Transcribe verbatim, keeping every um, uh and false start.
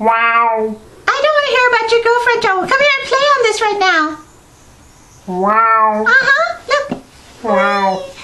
Wow. I don't want to hear about your girlfriend, Joel. Come here and play on this right now. Wow. Uh-huh. Look. Wow.